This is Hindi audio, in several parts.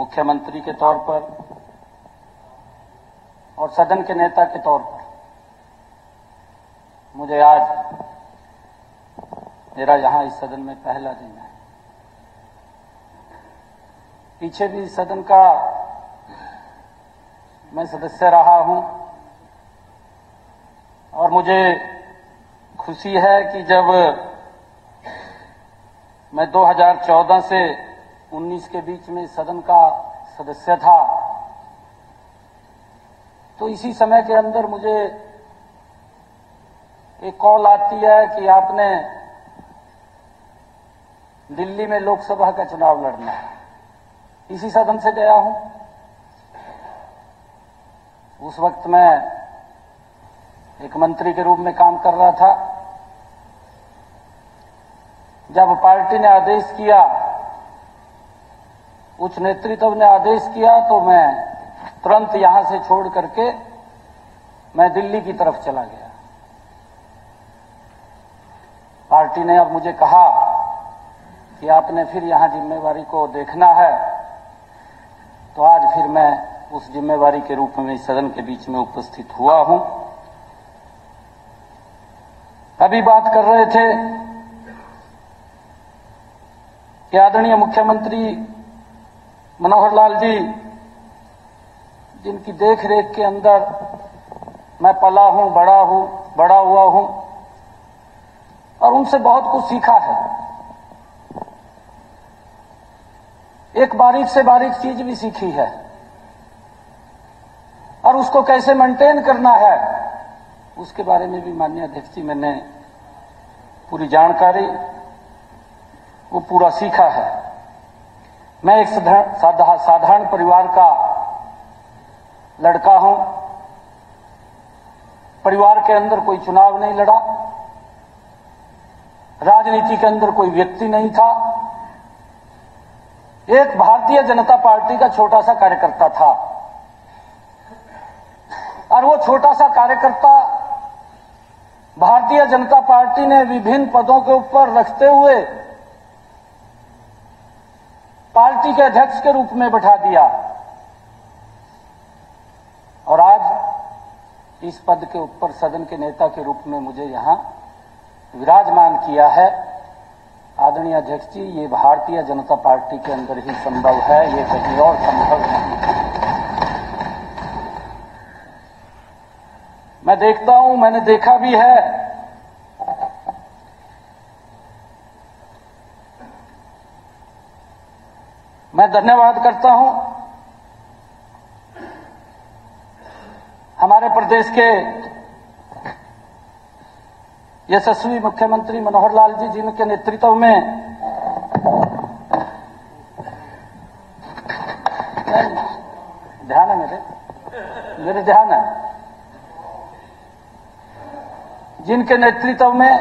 मुख्यमंत्री के तौर पर और सदन के नेता के तौर पर मुझे आज मेरा यहां इस सदन में पहला दिन है। पीछे भी सदन का मैं सदस्य रहा हूं और मुझे खुशी है कि जब मैं 2014 से 19 के बीच में सदन का सदस्य था तो इसी समय के अंदर मुझे एक कॉल आती है कि आपने दिल्ली में लोकसभा का चुनाव लड़ना है। इसी सदन से गया हूं। उस वक्त मैं एक मंत्री के रूप में काम कर रहा था। जब पार्टी ने आदेश किया, उच्च नेतृत्व ने आदेश किया तो मैं तुरंत यहां से छोड़ करके मैं दिल्ली की तरफ चला गया। पार्टी ने अब मुझे कहा कि आपने फिर यहां जिम्मेवारी को देखना है, तो आज फिर मैं उस जिम्मेवारी के रूप में सदन के बीच में उपस्थित हुआ हूं। अभी बात कर रहे थे कि आदरणीय मुख्यमंत्री मनोहर लाल जी जिनकी देखरेख के अंदर मैं पला हूं, बड़ा हुआ हूं और उनसे बहुत कुछ सीखा है। एक बारीक से बारीक चीज भी सीखी है और उसको कैसे मेंटेन करना है उसके बारे में भी माननीय अध्यक्ष जी मैंने पूरी जानकारी वो पूरा सीखा है। मैं एक साधारण परिवार का लड़का हूं। परिवार के अंदर कोई चुनाव नहीं लड़ा, राजनीति के अंदर कोई व्यक्ति नहीं था, एक भारतीय जनता पार्टी का छोटा सा कार्यकर्ता था और वो छोटा सा कार्यकर्ता भारतीय जनता पार्टी ने विभिन्न पदों के ऊपर रखते हुए पार्टी के अध्यक्ष के रूप में बैठा दिया और आज इस पद के ऊपर सदन के नेता के रूप में मुझे यहां विराजमान किया है। आदरणीय अध्यक्ष जी, ये भारतीय जनता पार्टी के अंदर ही संभव है, ये कहीं और संभव नहीं। मैं देखता हूं, मैंने देखा भी है मैं धन्यवाद करता हूं हमारे प्रदेश के यशस्वी मुख्यमंत्री मनोहर लाल जी जिनके नेतृत्व में ध्यान है जिनके नेतृत्व में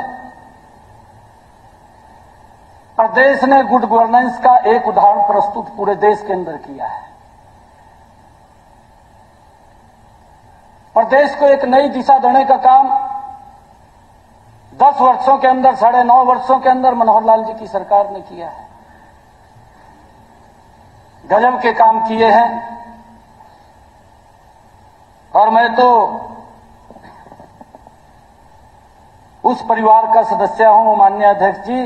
प्रदेश ने गुड गवर्नेंस का एक उदाहरण प्रस्तुत पूरे देश के अंदर किया है। प्रदेश को एक नई दिशा देने का काम 10 वर्षों के अंदर, 9.5 वर्षों के अंदर मनोहर लाल जी की सरकार ने किया है। गजब के काम किए हैं और मैं तो उस परिवार का सदस्य हूं माननीय अध्यक्ष जी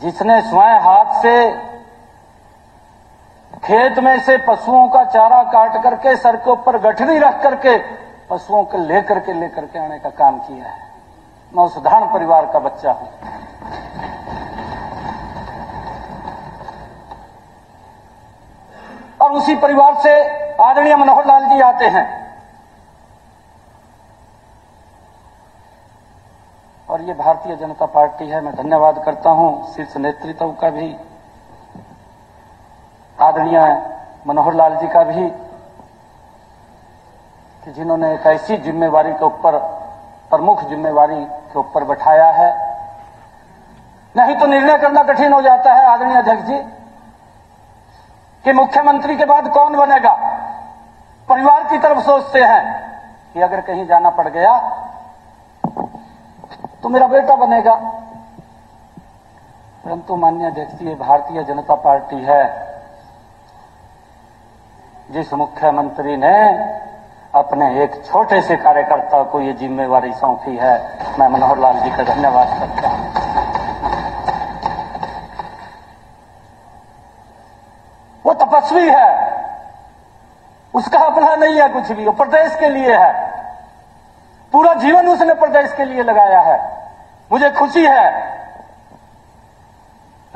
जिसने स्वयं हाथ से खेत में से पशुओं का चारा काट करके सर के ऊपर गठरी रख करके पशुओं को लेकर के आने का काम किया है। मैं उस साधारण परिवार का बच्चा हूं। और उसी परिवार से आदरणीय मनोहर लाल जी आते हैं और ये भारतीय जनता पार्टी है। मैं धन्यवाद करता हूं शीर्ष नेतृत्व का भी, आदरणीय मनोहर लाल जी का भी, कि जिन्होंने एक ऐसी जिम्मेवारी के ऊपर, प्रमुख जिम्मेवारी के ऊपर बैठाया है। नहीं तो निर्णय करना कठिन हो जाता है आदरणीय अध्यक्ष जी कि मुख्यमंत्री के बाद कौन बनेगा। परिवार की तरफ सोचते हैं कि अगर कहीं जाना पड़ गया तो मेरा बेटा बनेगा, परंतु माननीय अध्यक्ष जी ये भारतीय जनता पार्टी है, जिस मुख्यमंत्री ने अपने एक छोटे से कार्यकर्ता को ये जिम्मेवारी सौंपी है, मैं मनोहर लाल जी का धन्यवाद करता हूं। वो तपस्वी है, उसका अपना नहीं है कुछ भी, वो प्रदेश के लिए है, पूरा जीवन उसने प्रदेश के लिए लगाया है। मुझे खुशी है,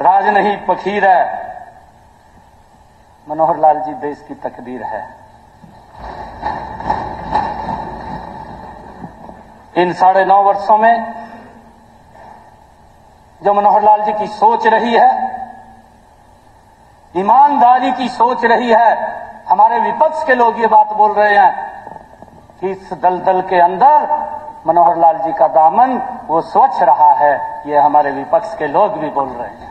राज नहीं फकीर है, मनोहर लाल जी देश की तकदीर है। इन 9.5 वर्षों में जो मनोहर लाल जी की सोच रही है, ईमानदारी की सोच रही है, हमारे विपक्ष के लोग ये बात बोल रहे हैं कि इस दलदल के अंदर मनोहर लाल जी का दामन वो स्वच्छ रहा है, ये हमारे विपक्ष के लोग भी बोल रहे हैं,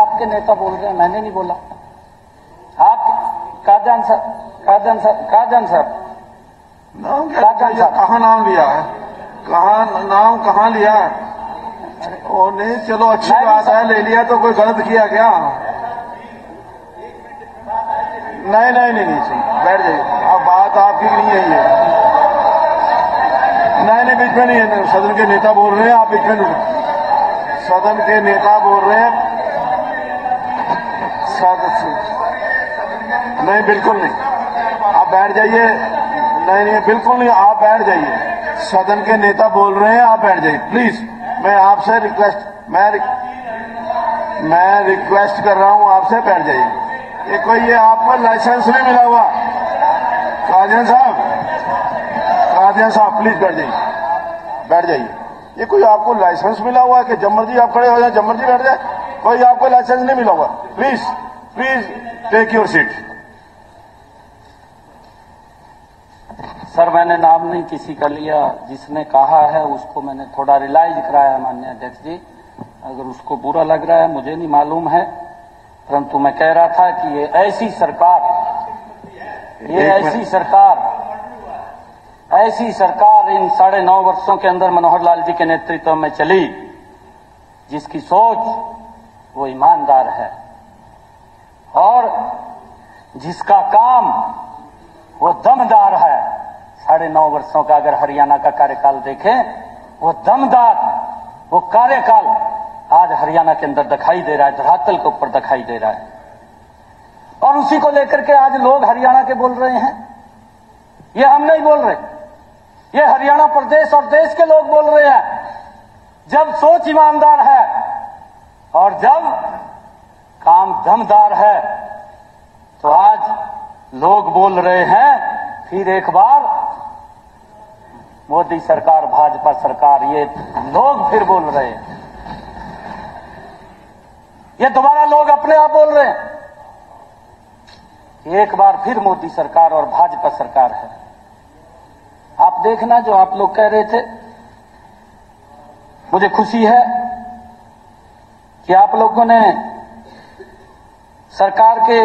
आपके नेता बोल रहे हैं, मैंने नहीं बोला। आप काज ध्यान साहब कहाँ नाम लिया है? और नहीं, चलो अच्छी बात है, ले लिया तो कोई गलत किया क्या? नहीं, बैठ जाइए, अब बात आपकी नहीं है ये। नहीं, बीच में नहीं है, सदन के नेता बोल रहे हैं, आप बीच में। सदन के नेता बोल रहे हैं, नहीं, बिल्कुल नहीं, आप बैठ जाइए। नहीं, बिल्कुल नहीं, आप बैठ जाइए। सदन के नेता बोल रहे हैं, आप बैठ जाइए प्लीज। मैं आपसे रिक्वेस्ट मैं रिक्वेस्ट कर रहा हूं, आपसे बैठ जाइए। ये कोई ये आपको लाइसेंस नहीं मिला हुआ। कादियान साहब प्लीज बैठ जाइए। ये कोई आपको लाइसेंस मिला हुआ कि जब मर्जी आप खड़े हो जाए, जब मर्जी बैठ जाए? कोई आपको लाइसेंस नहीं मिला हुआ। Please take your seat. Sir, मैंने नाम नहीं किसी का लिया, जिसने कहा है उसको मैंने थोड़ा रिलाइज कराया। माननीय अध्यक्ष जी, अगर उसको बुरा लग रहा है मुझे नहीं मालूम है, परंतु मैं कह रहा था कि ये ऐसी सरकार इन 9.5 वर्षों के अंदर मनोहर लाल जी के नेतृत्व में चली, जिसकी सोच वो ईमानदार है और जिसका काम वो दमदार है। 9.5 वर्षों का अगर हरियाणा का कार्यकाल देखें, वो दमदार वो कार्यकाल आज हरियाणा के अंदर दिखाई दे रहा है, धरातल के ऊपर दिखाई दे रहा है। और उसी को लेकर के आज लोग हरियाणा के बोल रहे हैं, ये हम नहीं बोल रहे, ये हरियाणा प्रदेश और देश के लोग बोल रहे हैं। जब सोच ईमानदार है और जब काम दमदार है तो आज लोग बोल रहे हैं, फिर एक बार मोदी सरकार, भाजपा सरकार, ये लोग फिर बोल रहे हैं, ये दोबारा लोग अपने आप बोल रहे हैं, एक बार फिर मोदी सरकार और भाजपा सरकार है। आप देखना, जो आप लोग कह रहे थे, मुझे खुशी है कि आप लोगों ने सरकार के,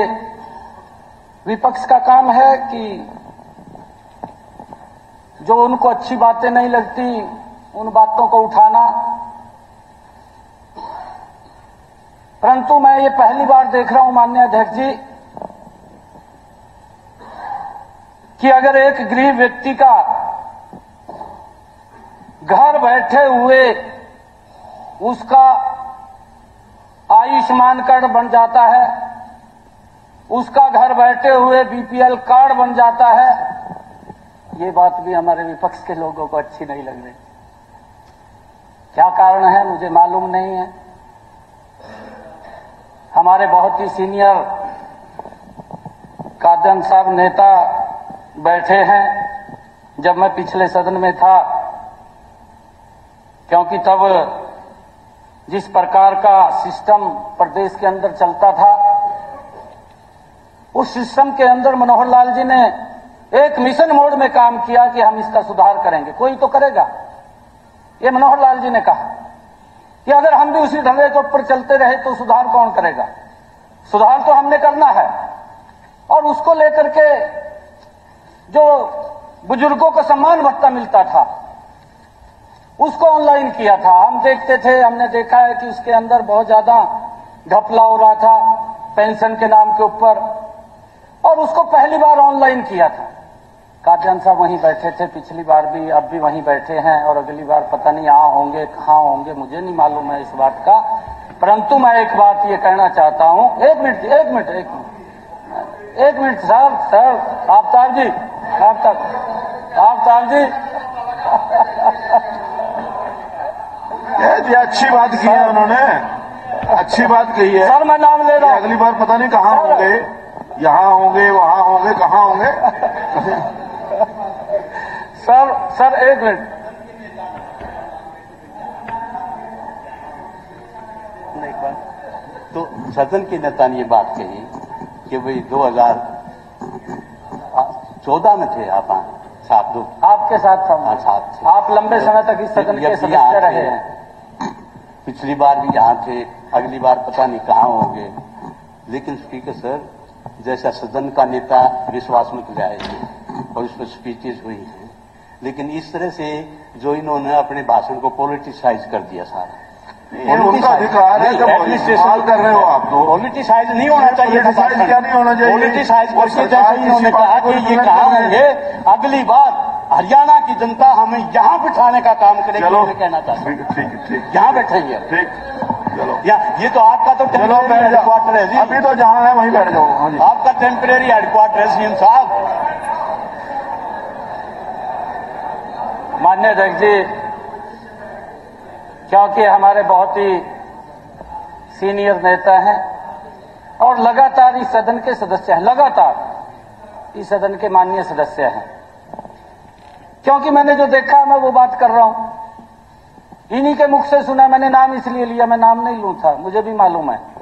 विपक्ष का काम है कि जो उनको अच्छी बातें नहीं लगती उन बातों को उठाना, परंतु मैं ये पहली बार देख रहा हूं माननीय अध्यक्ष जी कि अगर एक गरीब व्यक्ति का घर बैठे हुए उसका आयुष्मान कार्ड बन जाता है, उसका घर बैठे हुए बीपीएल कार्ड बन जाता है, ये बात भी हमारे विपक्ष के लोगों को अच्छी नहीं लग रही। क्या कारण है मुझे मालूम नहीं है। हमारे बहुत ही सीनियर कादर साहब नेता बैठे हैं, जब मैं पिछले सदन में था, क्योंकि तब जिस प्रकार का सिस्टम प्रदेश के अंदर चलता था, उस सिस्टम के अंदर मनोहर लाल जी ने एक मिशन मोड में काम किया कि हम इसका सुधार करेंगे, कोई तो करेगा, ये मनोहर लाल जी ने कहा कि अगर हम भी उसी ढंग के ऊपर चलते रहे तो सुधार कौन करेगा, सुधार तो हमने करना है। और उसको लेकर के जो बुजुर्गों को सम्मान भत्ता मिलता था उसको ऑनलाइन किया था। हम देखते थे, हमने देखा है कि उसके अंदर बहुत ज्यादा घपला हो रहा था पेंशन के नाम के ऊपर, और उसको पहली बार ऑनलाइन किया था। काज ध्यान साहब वहीं बैठे थे पिछली बार भी, अब भी वहीं बैठे हैं और अगली बार पता नहीं यहाँ होंगे कहाँ होंगे, मुझे नहीं मालूम है इस बात का। परंतु मैं एक बात ये कहना चाहता हूँ, एक मिनट साहब, सर अवतार जी ये अच्छी बात की है उन्होंने, अच्छी बात कही है सर, मैं नाम ले रहा हूँ। अगली बार पता नहीं कहाँ होंगे, यहाँ होंगे, वहाँ होंगे, कहाँ होंगे। सर एक मिनट तो सदन के नेता ने ये बात कही कि भाई 2014 में थे आप साथ दो, आपके साथ साथ आप लंबे समय तक इस सदन के सदस्य रहे हैं। पिछली बार भी यहाँ थे, अगली बार पता नहीं कहाँ होंगे। लेकिन स्पीकर सर, जैसा सदन का नेता विश्वास में लाए थे और उसमें स्पीचेज हुई हैं, लेकिन इस तरह से जो इन्होंने अपने भाषण को पॉलिटिसाइज कर दिया सारा, उनका अधिकार है। एडमिनिस्ट्रेशन कर रहे हो आप तो, पॉलिटिसाइज नहीं होना चाहिए। पॉलिटिसाइज करके जैसे उन्होंने कहा कि ये कहा होंगे, अगली बार हरियाणा की जनता हमें यहाँ बिठाने का काम करेगी, मैं कहना चाहता हूँ। यहाँ बैठेंगे, ये तो आपका तो टेम्परेरी हेडक्वार्टर है, अभी तो जहाँ है वहीं बैठ जाओ, आपका टेम्परेरी हेडक्वार्टर है सीएम साहब। माननीय अध्यक्ष जी, क्योंकि हमारे बहुत ही सीनियर नेता हैं और लगातार इस सदन के सदस्य हैं, लगातार इस सदन के माननीय सदस्य हैं, क्योंकि मैंने जो देखा मैं वो बात कर रहा हूं, इन्हीं के मुख से सुना। मैंने नाम इसलिए लिया, मैं नाम नहीं लूं था, मुझे भी मालूम है।